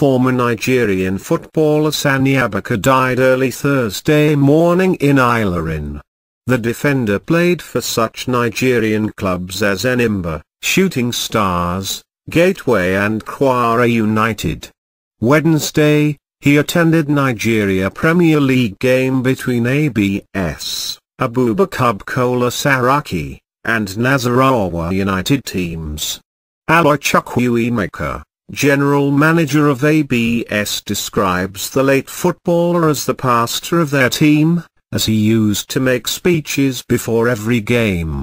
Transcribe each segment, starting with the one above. former Nigerian footballer Sani Abacha died early Thursday morning in Ilorin. The defender played for such Nigerian clubs as Enyimba, Shooting Stars, Gateway and Kwara United. Wednesday, he attended Nigeria Premier League game between ABS, Abubakar Bukola Saraki, and Nasarawa United teams. Alloy Chukwuemeka, general manager of ABS, describes the late footballer as the pastor of their team, as he used to make speeches before every game.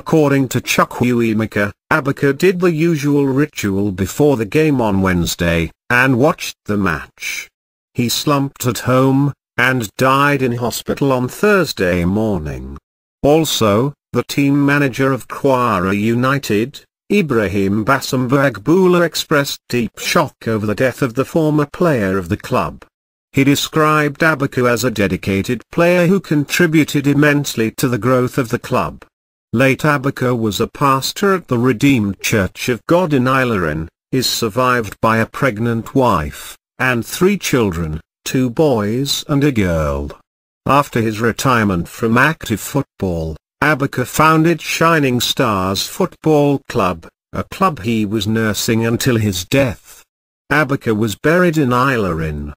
According to Chukwuemeka, Abacha did the usual ritual before the game on Wednesday, and watched the match. He slumped at home, and died in hospital on Thursday morning. Also, the team manager of Kwara United, Ibrahim Basambo Agboola, expressed deep shock over the death of the former player of the club. He described Abacha as a dedicated player who contributed immensely to the growth of the club. Late Abacha was a pastor at the Redeemed Church of God in Ilorin, is survived by a pregnant wife, and 3 children, 2 boys and a girl. After his retirement from active football, Abacha founded Shining Stars Football Club, a club he was nursing until his death. Abacha was buried in Ilorin.